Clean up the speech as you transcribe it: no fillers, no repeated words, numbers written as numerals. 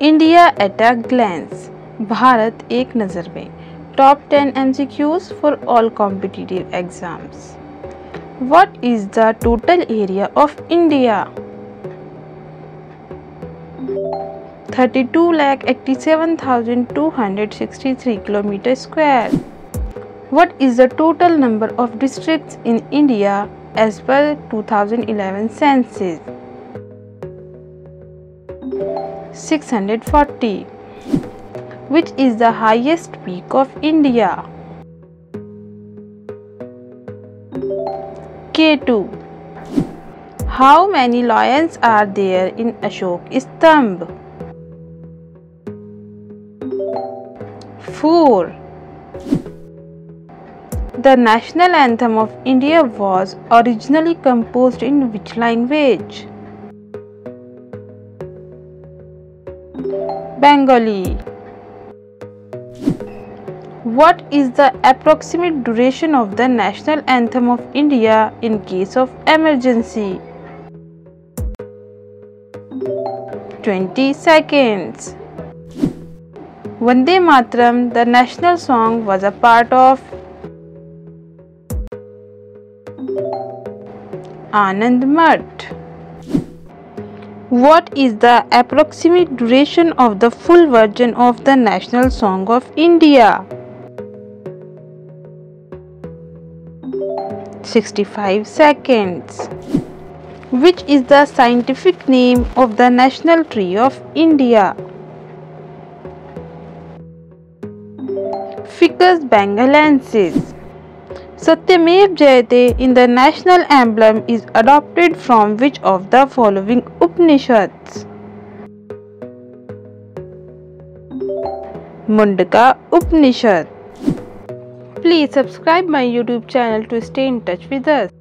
India at a glance, Bharat Ek Nazar Mein, Top 10 MCQs for all competitive exams. What is the total area of India? 32,87,263 km square. What is the total number of districts in India as per 2011 census? 640. Which is the highest peak of India? K2. How many lions are there in Ashoka's Stambh? 4. The national anthem of India was originally composed in which language? Bengali. What is the approximate duration of the national anthem of India in case of emergency? 20 seconds. Vande Mataram, the national song, was a part of Anand Math. What is the approximate duration of the full version of the national song of India? 65 seconds. Which is the scientific name of the national tree of India? Ficus bengalensis. Satyamev Jayate in the national emblem is adopted from which of the following Upanishads? Mundaka Upanishad. Please subscribe my YouTube channel to stay in touch with us.